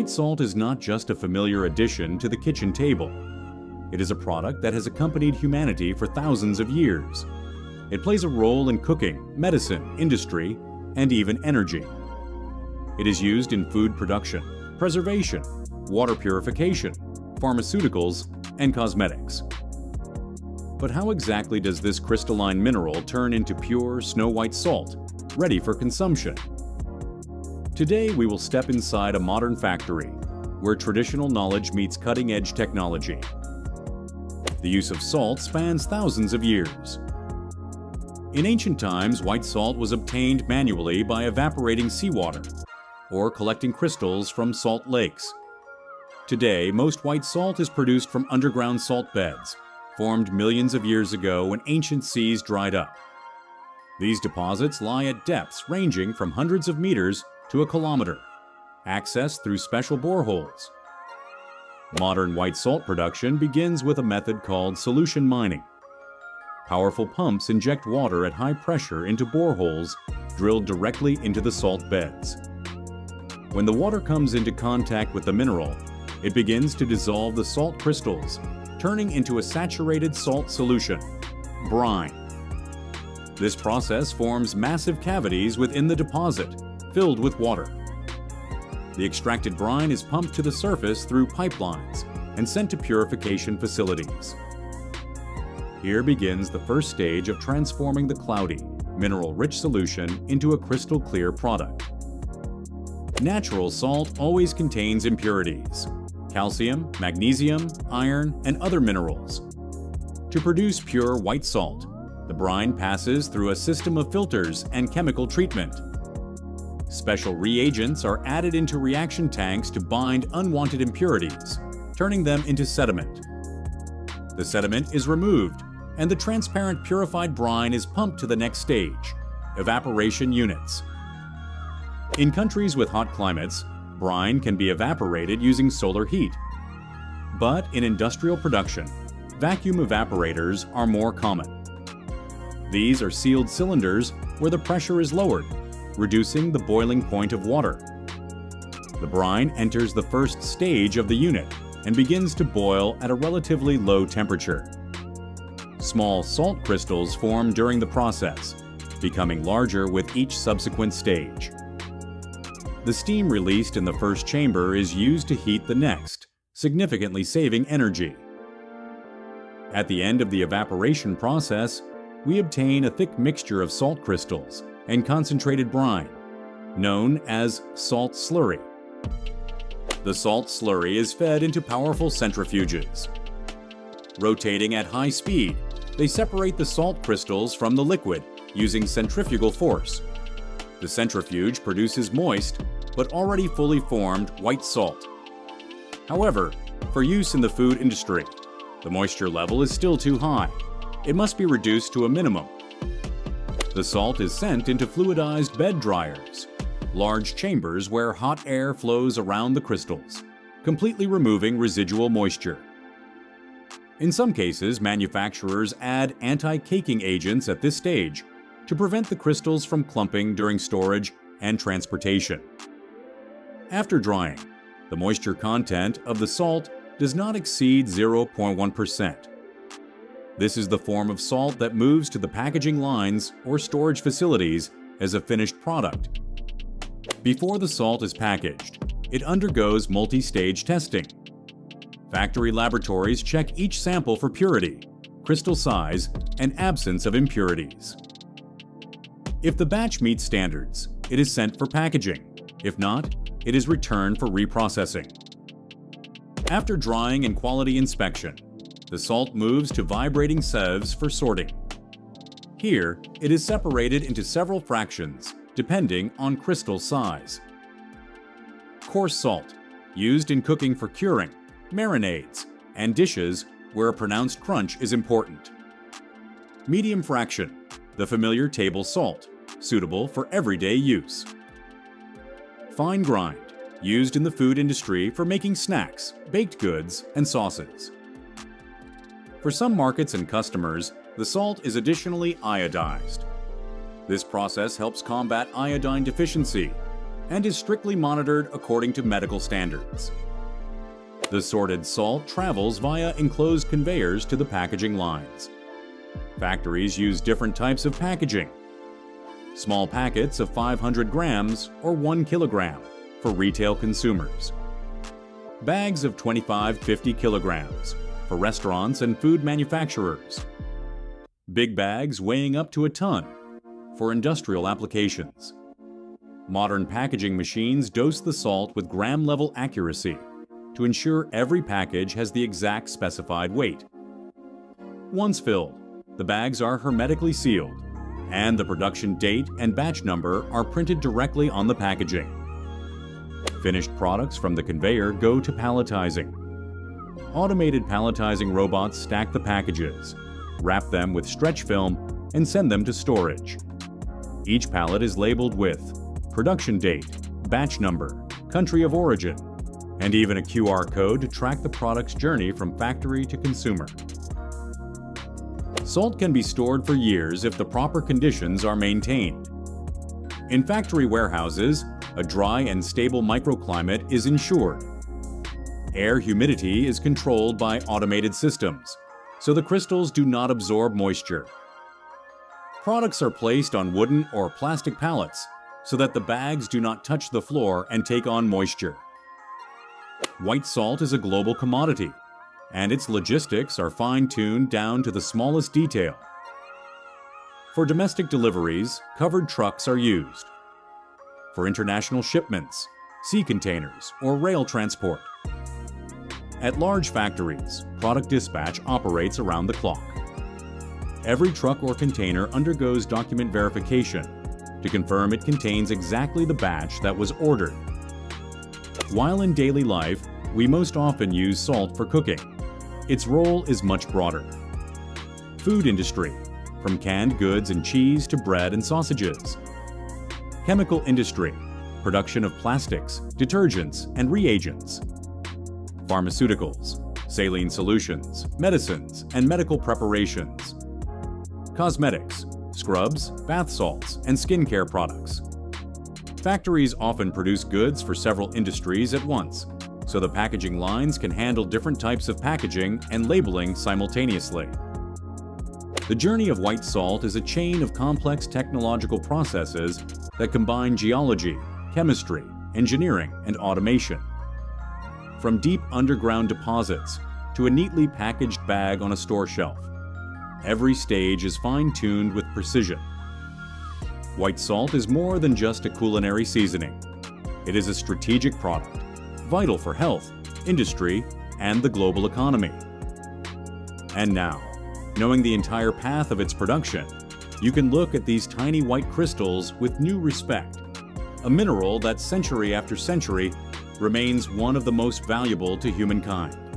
White salt is not just a familiar addition to the kitchen table. It is a product that has accompanied humanity for thousands of years. It plays a role in cooking, medicine, industry, and even energy. It is used in food production, preservation, water purification, pharmaceuticals, and cosmetics. But how exactly does this crystalline mineral turn into pure snow-white salt, ready for consumption? Today, we will step inside a modern factory where traditional knowledge meets cutting-edge technology. The use of salt spans thousands of years. In ancient times, white salt was obtained manually by evaporating seawater or collecting crystals from salt lakes. Today, most white salt is produced from underground salt beds, formed millions of years ago when ancient seas dried up. These deposits lie at depths ranging from hundreds of meters to a kilometer, accessed through special boreholes. Modern white salt production begins with a method called solution mining. Powerful pumps inject water at high pressure into boreholes drilled directly into the salt beds. When the water comes into contact with the mineral, it begins to dissolve the salt crystals, turning into a saturated salt solution, brine. This process forms massive cavities within the deposit, filled with water. The extracted brine is pumped to the surface through pipelines and sent to purification facilities. Here begins the first stage of transforming the cloudy, mineral-rich solution into a crystal-clear product. Natural salt always contains impurities: calcium, magnesium, iron, and other minerals. To produce pure white salt, the brine passes through a system of filters and chemical treatment. Special reagents are added into reaction tanks to bind unwanted impurities, turning them into sediment. The sediment is removed, and the transparent purified brine is pumped to the next stage, evaporation units. In countries with hot climates, brine can be evaporated using solar heat. But in industrial production, vacuum evaporators are more common. These are sealed cylinders where the pressure is lowered, reducing the boiling point of water. The brine enters the first stage of the unit and begins to boil at a relatively low temperature. Small salt crystals form during the process, becoming larger with each subsequent stage. The steam released in the first chamber is used to heat the next, significantly saving energy. At the end of the evaporation process, we obtain a thick mixture of salt crystals and concentrated brine, known as salt slurry. The salt slurry is fed into powerful centrifuges. Rotating at high speed, they separate the salt crystals from the liquid using centrifugal force. The centrifuge produces moist, but already fully formed white salt. However, for use in the food industry, the moisture level is still too high. It must be reduced to a minimum. The salt is sent into fluidized bed dryers, large chambers where hot air flows around the crystals, completely removing residual moisture. In some cases, manufacturers add anti-caking agents at this stage to prevent the crystals from clumping during storage and transportation. After drying, the moisture content of the salt does not exceed 0.1%. This is the form of salt that moves to the packaging lines or storage facilities as a finished product. Before the salt is packaged, it undergoes multi-stage testing. Factory laboratories check each sample for purity, crystal size, and absence of impurities. If the batch meets standards, it is sent for packaging. If not, it is returned for reprocessing. After drying and quality inspection, the salt moves to vibrating sieves for sorting. Here, it is separated into several fractions, depending on crystal size. Coarse salt, used in cooking for curing, marinades, and dishes where a pronounced crunch is important. Medium fraction, the familiar table salt, suitable for everyday use. Fine grind, used in the food industry for making snacks, baked goods, and sauces. For some markets and customers, the salt is additionally iodized. This process helps combat iodine deficiency and is strictly monitored according to medical standards. The sorted salt travels via enclosed conveyors to the packaging lines. Factories use different types of packaging. Small packets of 500 grams or 1 kilogram for retail consumers. Bags of 25-50 kilograms for restaurants and food manufacturers. Big bags weighing up to a ton for industrial applications. Modern packaging machines dose the salt with gram-level accuracy to ensure every package has the exact specified weight. Once filled, the bags are hermetically sealed, and the production date and batch number are printed directly on the packaging. Finished products from the conveyor go to palletizing. Automated palletizing robots stack the packages, wrap them with stretch film, and send them to storage. Each pallet is labeled with production date, batch number, country of origin, and even a QR code to track the product's journey from factory to consumer. Salt can be stored for years if the proper conditions are maintained. In factory warehouses, a dry and stable microclimate is ensured. Air humidity is controlled by automated systems, so the crystals do not absorb moisture. Products are placed on wooden or plastic pallets so that the bags do not touch the floor and take on moisture. White salt is a global commodity, and its logistics are fine-tuned down to the smallest detail. For domestic deliveries, covered trucks are used. For international shipments, sea containers or rail transport. At large factories, product dispatch operates around the clock. Every truck or container undergoes document verification to confirm it contains exactly the batch that was ordered. While in daily life, we most often use salt for cooking, its role is much broader. Food industry, from canned goods and cheese to bread and sausages. Chemical industry, production of plastics, detergents, and reagents. Pharmaceuticals, saline solutions, medicines, and medical preparations. Cosmetics, scrubs, bath salts, and skincare products. Factories often produce goods for several industries at once, so the packaging lines can handle different types of packaging and labeling simultaneously. The journey of white salt is a chain of complex technological processes that combine geology, chemistry, engineering, and automation. From deep underground deposits to a neatly packaged bag on a store shelf, every stage is fine-tuned with precision. White salt is more than just a culinary seasoning. It is a strategic product, vital for health, industry, and the global economy. And now, knowing the entire path of its production, you can look at these tiny white crystals with new respect, a mineral that century after century remains one of the most valuable to humankind.